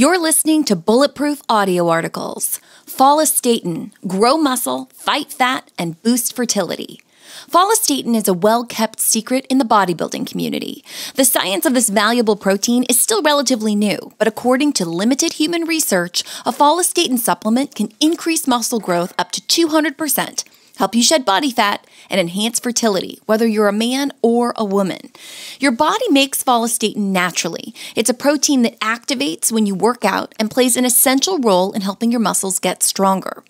You're listening to Bulletproof Audio Articles. Follistatin, grow muscle, fight fat, and boost fertility. Follistatin is a well-kept secret in the bodybuilding community. The science of this valuable protein is still relatively new, but according to limited human research, a follistatin supplement can increase muscle growth up to 200%, help you shed body fat, and enhance fertility, whether you're a man or a woman. Your body makes follistatin naturally. It's a protein that activates when you work out and plays an essential role in helping your muscles get stronger.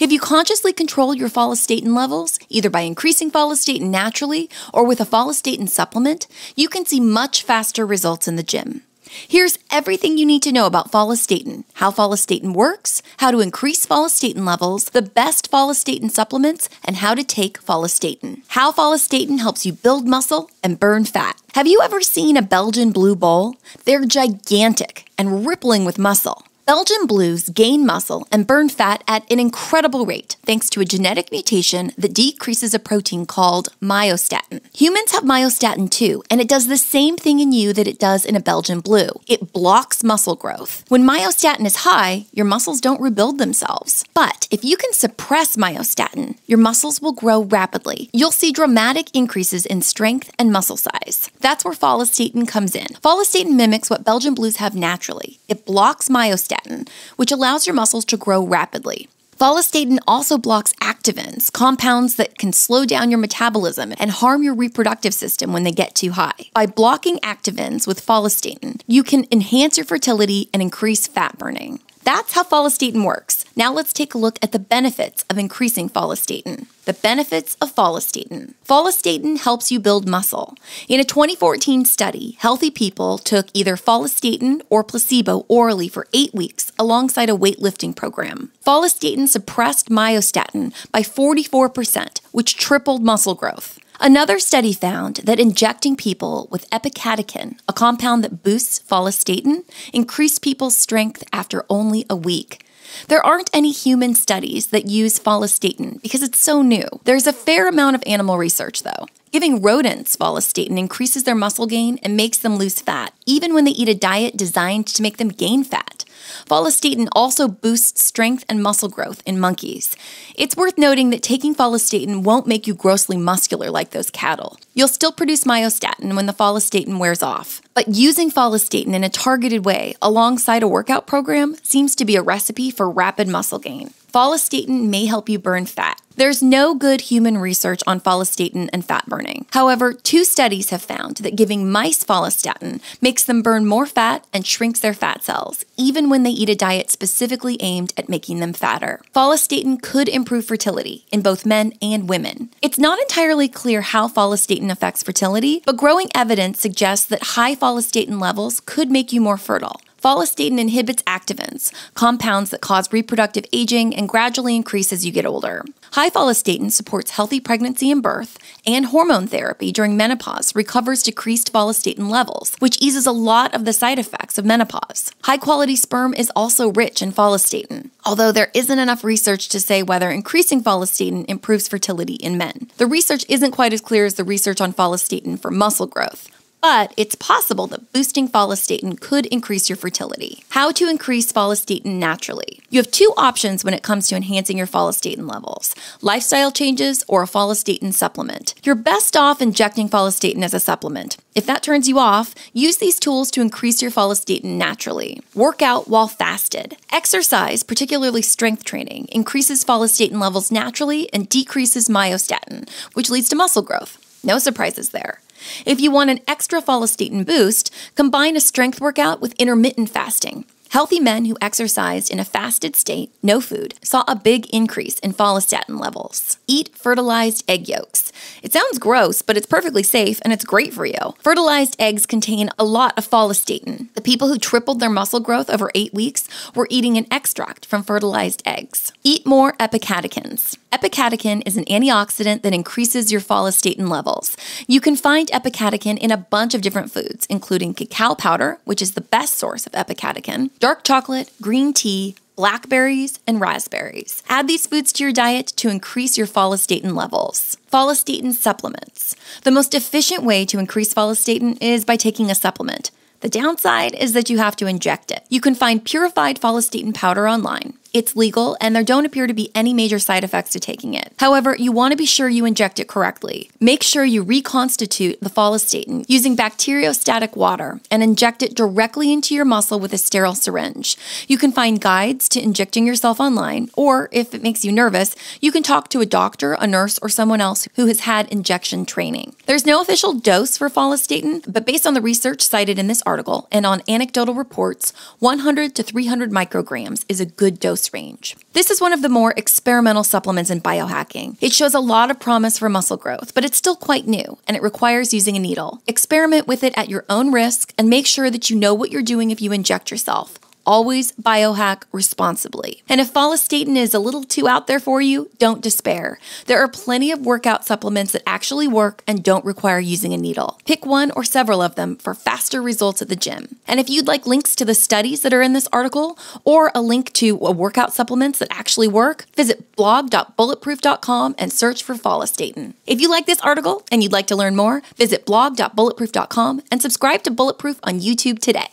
If you consciously control your follistatin levels, either by increasing follistatin naturally or with a follistatin supplement, you can see much faster results in the gym. Here's everything you need to know about follistatin, how follistatin works, how to increase follistatin levels, the best follistatin supplements, and how to take follistatin. How follistatin helps you build muscle and burn fat. Have you ever seen a Belgian blue bowl? They're gigantic and rippling with muscle. Belgian blues gain muscle and burn fat at an incredible rate thanks to a genetic mutation that decreases a protein called myostatin. Humans have myostatin too, and it does the same thing in you that it does in a Belgian blue. It blocks muscle growth. When myostatin is high, your muscles don't rebuild themselves. But if you can suppress myostatin, your muscles will grow rapidly. You'll see dramatic increases in strength and muscle size. That's where follistatin comes in. Follistatin mimics what Belgian blues have naturally. It blocks myostatin, which allows your muscles to grow rapidly. Follistatin also blocks activins, compounds that can slow down your metabolism and harm your reproductive system when they get too high. By blocking activins with follistatin, you can enhance your fertility and increase fat burning. That's how follistatin works. Now let's take a look at the benefits of increasing follistatin. The benefits of follistatin. Follistatin helps you build muscle. In a 2014 study, healthy people took either follistatin or placebo orally for 8 weeks alongside a weightlifting program. Follistatin suppressed myostatin by 44%, which tripled muscle growth. Another study found that injecting people with epicatechin, a compound that boosts follistatin, increased people's strength after only a week. There aren't any human studies that use follistatin because it's so new. There's a fair amount of animal research, though. Giving rodents follistatin increases their muscle gain and makes them lose fat, even when they eat a diet designed to make them gain fat. Follistatin also boosts strength and muscle growth in monkeys. It's worth noting that taking follistatin won't make you grossly muscular like those cattle. You'll still produce myostatin when the follistatin wears off. But using follistatin in a targeted way alongside a workout program seems to be a recipe for rapid muscle gain. Follistatin may help you burn fat. There's no good human research on follistatin and fat burning. However, 2 studies have found that giving mice follistatin makes them burn more fat and shrinks their fat cells, even when they eat a diet specifically aimed at making them fatter. Follistatin could improve fertility in both men and women. It's not entirely clear how follistatin affects fertility, but growing evidence suggests that high follistatin levels could make you more fertile. Follistatin inhibits activins, compounds that cause reproductive aging and gradually increase as you get older. High follistatin supports healthy pregnancy and birth, and hormone therapy during menopause recovers decreased follistatin levels, which eases a lot of the side effects of menopause. High-quality sperm is also rich in follistatin, although there isn't enough research to say whether increasing follistatin improves fertility in men. The research isn't quite as clear as the research on follistatin for muscle growth. But it's possible that boosting follistatin could increase your fertility. How to increase follistatin naturally. You have 2 options when it comes to enhancing your follistatin levels: lifestyle changes or a follistatin supplement. You're best off injecting follistatin as a supplement. If that turns you off, use these tools to increase your follistatin naturally. Work out while fasted. Exercise, particularly strength training, increases follistatin levels naturally and decreases myostatin, which leads to muscle growth. No surprises there. If you want an extra follistatin boost, combine a strength workout with intermittent fasting. Healthy men who exercised in a fasted state, no food, saw a big increase in follistatin levels. Eat fertilized egg yolks. It sounds gross, but it's perfectly safe and it's great for you. Fertilized eggs contain a lot of follistatin. The people who tripled their muscle growth over 8 weeks were eating an extract from fertilized eggs. Eat more epicatechins. Epicatechin is an antioxidant that increases your follistatin levels. You can find epicatechin in a bunch of different foods, including cacao powder, which is the best source of epicatechin, dark chocolate, green tea, blackberries, and raspberries. Add these foods to your diet to increase your follistatin levels. Follistatin supplements. The most efficient way to increase follistatin is by taking a supplement. The downside is that you have to inject it. You can find Purified Follistatin Powder online. It's legal, and there don't appear to be any major side effects to taking it. However, you want to be sure you inject it correctly. Make sure you reconstitute the follistatin using bacteriostatic water and inject it directly into your muscle with a sterile syringe. You can find guides to injecting yourself online, or if it makes you nervous, you can talk to a doctor, a nurse, or someone else who has had injection training. There's no official dose for follistatin, but based on the research cited in this article and on anecdotal reports, 100 to 300 micrograms is a good dose range. This is one of the more experimental supplements in biohacking. It shows a lot of promise for muscle growth, but it's still quite new and it requires using a needle. Experiment with it at your own risk and make sure that you know what you're doing if you inject yourself. Always biohack responsibly. And if follistatin is a little too out there for you, don't despair. There are plenty of workout supplements that actually work and don't require using a needle. Pick one or several of them for faster results at the gym. And if you'd like links to the studies that are in this article or a link to workout supplements that actually work, visit blog.bulletproof.com and search for follistatin. If you like this article and you'd like to learn more, visit blog.bulletproof.com and subscribe to Bulletproof on YouTube today.